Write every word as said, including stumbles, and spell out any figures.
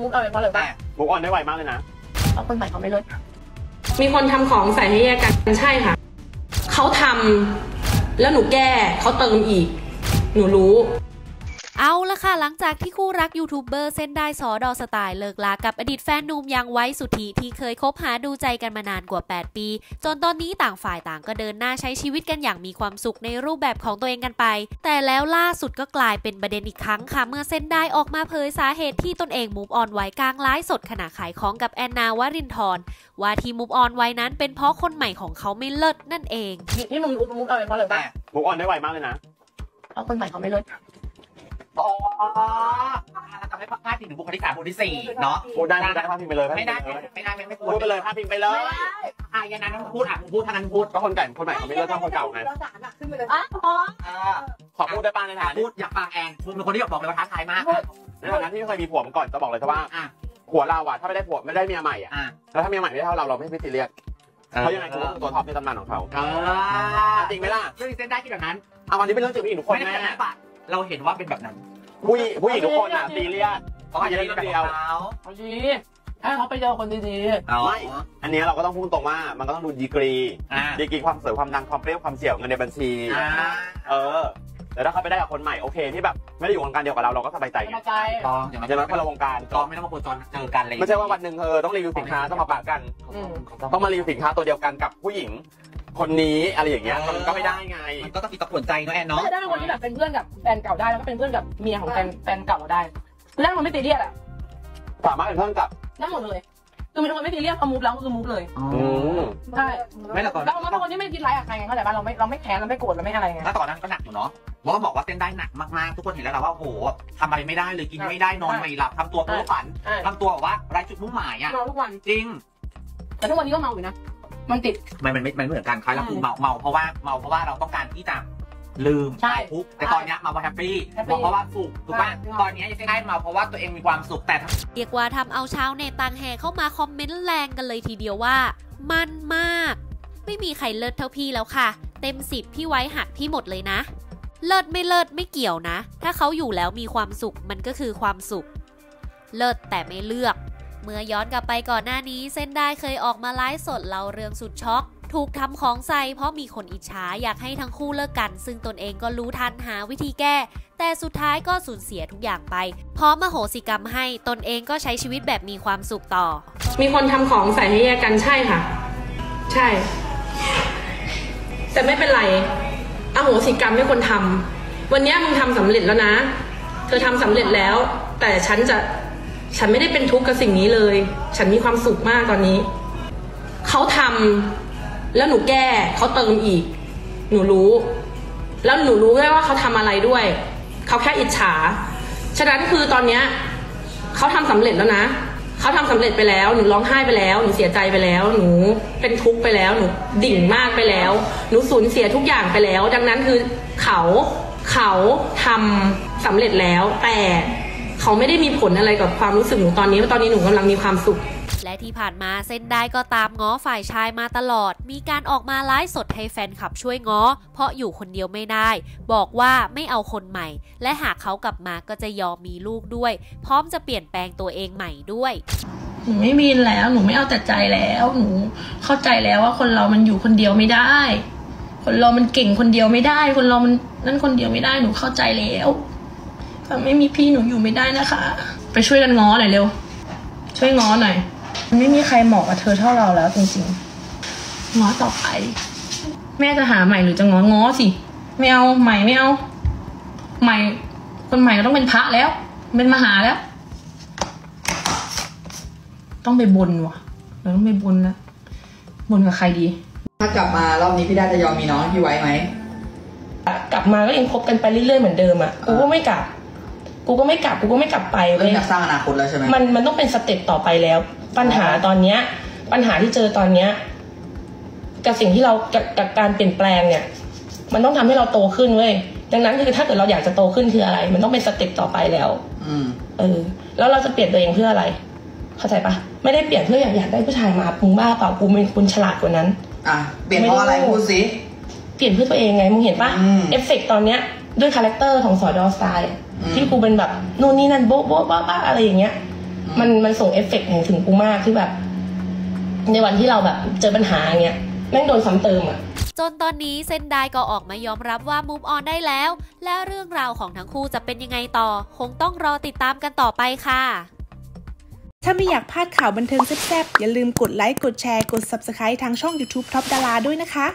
มุกเอาไปเพราะอะไรบ้างมุกอ่อนได้ไวมากเลยนะเอาคนใหม่เขาไม่ลดมีคนทำของใส่ให้แยกกันใช่ค่ะเขาทำแล้วหนูแก้เขาเติมอีกหนูรู้เอาละค่ะหลังจากที่คู่รักยูทูบเบอร์เส้นได้สอดอสไตล์เลิกลากับอดีตแฟนหนุ่มยังไว้สุทธิที่เคยคบหาดูใจกันมานานกว่าแปดปีจนตอนนี้ต่างฝ่ายต่างก็เดินหน้าใช้ชีวิตกันอย่างมีความสุขในรูปแบบของตัวเองกันไปแต่แล้วล่าสุดก็กลายเป็นประเด็นอีกครั้งค่ะเมื่อเส้นได้ออกมาเผยสาเหตุที่ตนเองมูฟออนไว้กลางไลฟ์สดขณะขายของกับแอนนาวรินทร์ว่าที่มูฟออนไว้นั้นเป็นเพราะคนใหม่ของเขาไม่เลิศนั่นเองที่มึงมูฟออนเพราะอะไรบ้างมูฟออนได้ไวมากเลยนะเอาคนใหม่เขาไม่เลิศอ๋อทำให้พลาดถึงบุคลิกสาวคนที่สี่เนาะโอ้ได้ไม่ได้พลาดพิมไปเลยไม่ได้ไม่ได้ไม่ควรพูดไปเลยพลาดพิมไปเลยอ่ะยันนั้นพูดอ่ะพูดทางนั้นพูดก็คนเก่าคนใหม่เขาไม่เลิกเท่าคนเก่าไงขึ้นไปเลยอ๋อขอพูดได้ปางในฐานพูดอยากปางแองคุณเป็นคนที่อยากบอกเลยว่าท้าทายมากในฐานะที่เคยมีผัวมาก่อนจะบอกเลยว่าผัวเราอ่ะถ้าไม่ได้ผัวไม่ได้เมียใหม่อ่ะแล้วถ้าเมียใหม่ไม่ได้เท่าเราเราไม่พิจารณาเขายังไงคือตัวท็อปในตำนานของเขาจริงไหมล่ะเรื่องเส้นได้คิดแบบนั้นเอาวันนี้เป็นเรื่องจริงผู้หญิงทุกคนแน่เราเห็นว่าเป็นแบบนั้นผู้หญิงผู้หญิงทุกคนอ่ะซีเรียสเขาอาจจะได้แบบเราเขาชี้ให้เขาไปเจอคนดีๆไม่อันนี้เราก็ต้องพูดตรงว่ามันก็ต้องดูดีกรีดีกรีความสวยความดังความเปรี้ยวความเสี่ยวเงินในบัญชีเออแต่ถ้าเขาไปได้กับคนใหม่โอเคที่แบบไม่ได้อยู่วงการเดียวกับเราเราก็สบายใจสบายใจอย่างนั้นคนละวงการจอไม่ต้องมาโคจรเจอกันเลยไม่ใช่ว่าวันหนึ่งเธอต้องรีวิวสินค้าต้องมาปะกันต้องมารีวิวสินค้าตัวเดียวกันกับผู้หญิงคนนี้อะไรอย่างเงี้ยมันก็ไม่ได้ไงมันก็ต้องติดต่อผลใจเนาะแอนเนาะได้วันนี้แบบเป็นเพื่อนกับแฟนเก่าได้แล้วก็เป็นเพื่อนกับเมียของแฟนแฟนเก่าได้เรื่องมันไม่ตีเรียดอ่ะสามารถเป็นเพื่อนกับนั่งหมดเลยคือมีคนไม่ตีเรียดเอามูฟแล้วคือมูฟเลยอือใช่ไม่หรอกเราเป็นคนที่ไม่คิดร้ายกับใครไงเข้าใจป่ะเราไม่เราไม่แค้นเราไม่โกรธเราไม่อะไรไงแล้วตอนนั้นก็หนักอยู่เนาะบอกว่าบอกว่าเส้นได้หนักมากๆทุกคนเห็นแล้วเราว่าโอ้โหทำอะไรไม่ได้เลยกินไม่ได้นอนไม่หลับทำตัวเพ้อฝันทำตัวแบบว่าไร้จุดมุ่งหมายอ่ะนอนทุกวันจริงแต่ทุกวันนี้ก็เมาอยู่นะมันติดมันมันไม่มันเหมือนกันคล้ายเราคือเมาเมาเพราะว่าเมาเพราะว่าเราต้องการที่จะลืมใช่ปุ๊บแต่ตอนนี้เมาเพราะแฮปปี้เพราะว่าสุขถูกป่ะตอนนี้ยังได้เมาเพราะว่าตัวเองมีความสุขแต่เรียกว่าทำเอาชาวเน็ตต่างแห่เข้ามาคอมเมนต์แรงกันเลยทีเดียวว่ามันมากไม่มีใครเลิศเท่าพี่แล้วค่ะเต็มสิบพี่ไว้หักพี่หมดเลยนะเลิศไม่เลิศไม่เกี่ยวนะถ้าเขาอยู่แล้วมีความสุขมันก็คือความสุขเลิศแต่ไม่เลือกเมื่อย้อนกลับไปก่อนหน้านี้เส้นได้เคยออกมาไลฟ์สดเล่าเรื่องสุดช็อกถูกทำของใส่เพราะมีคนอิจฉาอยากให้ทั้งคู่เลิกกันซึ่งตนเองก็รู้ทันหาวิธีแก้แต่สุดท้ายก็สูญเสียทุกอย่างไปพร้อมอโหสิกรรมให้ตนเองก็ใช้ชีวิตแบบมีความสุขต่อมีคนทำของใส่ให้แยกกันใช่ค่ะใช่แต่ไม่เป็นไรอโหสิกรรมให้คนทำวันนี้มึงทำสำเร็จแล้วนะเธอทำสำเร็จแล้วแต่ฉันจะฉันไม่ได้เป็นทุกข์กับสิ่งนี้เลยฉันมีความสุขมากตอนนี้เขาทำแล้วหนูแก้เขาเติมอีกหนูรู้แล้วหนูรู้ด้วยว่าเขาทำอะไรด้วยเขาแค่อิจฉาฉะนั้นคือตอนนี้เขาทำสำเร็จแล้วนะเขาทำสำเร็จไปแล้วหนูร้องไห้ไปแล้วหนูเสียใจไปแล้วหนูเป็นทุกข์ไปแล้วหนูดิ่งมากไปแล้วหนูสูญเสียทุกอย่างไปแล้วดังนั้นคือเขาเขาทำสำเร็จแล้วแต่เขาไม่ได้มีผลอะไรกับความรู้สึกหนูตอนนี้ตอนนี้หนูกำลังมีความสุขและที่ผ่านมาเส้นได้ก็ตามง้อฝ่ายชายมาตลอดมีการออกมาไลฟ์สดให้แฟนคลับช่วยง้อเพราะอยู่คนเดียวไม่ได้บอกว่าไม่เอาคนใหม่และหากเขากลับมาก็จะยอมมีลูกด้วยพร้อมจะเปลี่ยนแปลงตัวเองใหม่ด้วยหนูไม่มีแล้วหนูไม่เอาแต่ใจแล้วหนูเข้าใจแล้วว่าคนเรามันอยู่คนเดียวไม่ได้คนเรามันเก่งคนเดียวไม่ได้คนเรามันนั่นคนเดียวไม่ได้หนูเข้าใจแล้วถ้าไม่มีพี่หนูอยู่ไม่ได้นะคะไปช่วยกันง้อหน่อยเร็วช่วยง้อหน่อยไม่มีใครเหมาะกับเธอเท่าเราแล้วจริงๆง้อต่อไปแม่จะหาใหม่หรือจะง้อง้อสิไม่เอาใหม่ไม่เอาใหม่คนใหม่ก็ต้องเป็นพระแล้วเป็นมหาแล้วต้องไปบนว่ะเราต้องไปบนนะบนกับใครดีถ้ากลับมารอบนี้พี่ได้จะยอมมีน้องพี่ไว้ไหมกลับมาก็ยังคบกันไปเรื่อยๆเหมือนเดิมอ่ะกูก็ไม่กลับกูก็ไม่กลับกูก็ไม่กลับไปเลยอยากสร้างอนาคตแล้วใช่ไหมมันมันต้องเป็นสเต็ปต่อไปแล้วปัญหาตอนเนี้ยปัญหาที่เจอตอนเนี้ยกับสิ่งที่เรากับการเปลี่ยนแปลงเนี่ยมันต้องทำให้เราโตขึ้นเว้ยดังนั้นคือถ้าเกิดเราอยากจะโตขึ้นคืออะไรมันต้องเป็นสเต็ปต่อไปแล้วอืมเออแล้วเราจะเปลี่ยนตัวเองเพื่ออะไรเข้าใจปะไม่ได้เปลี่ยนเพื่ออยากอยากได้ผู้ชายมาปุงบ้าเปล่ากูเป็นคนฉลาดกว่านั้นอ่ะเปลี่ยนเพราะอะไรพูดสิเปลี่ยนเพื่อตัวเองไงมึงเห็นปะเอฟเฟกต์ตอนเนี้ยด้วยคาแรคเตอร์ของสอดอสไตล์ที่กูเป็นแบบนู่นนี่นั่นโบ๊ะโบ๊ะบ้าอะไรอย่างเงี้ย มันมันส่งเอฟเฟกต์ถึงกูมากคือแบบในวันที่เราแบบเจอปัญหาเงี้ยแม่งโดนซ้ำเติมอะจนตอนนี้เซนไดก็ออกมายอมรับว่ามูฟออนได้แล้วและเรื่องราวของทั้งคู่จะเป็นยังไงต่อคงต้องรอติดตามกันต่อไปค่ะถ้าไม่อยากพลาดข่าวบันเทิงแซ่บๆอย่าลืมกดไลค์กดแชร์กด ซับสไครบ์ ทางช่อง ยูทูบ ท็อปดาราด้วยนะคะ